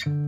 Doei!